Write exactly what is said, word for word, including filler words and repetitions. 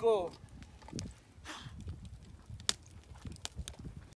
Go!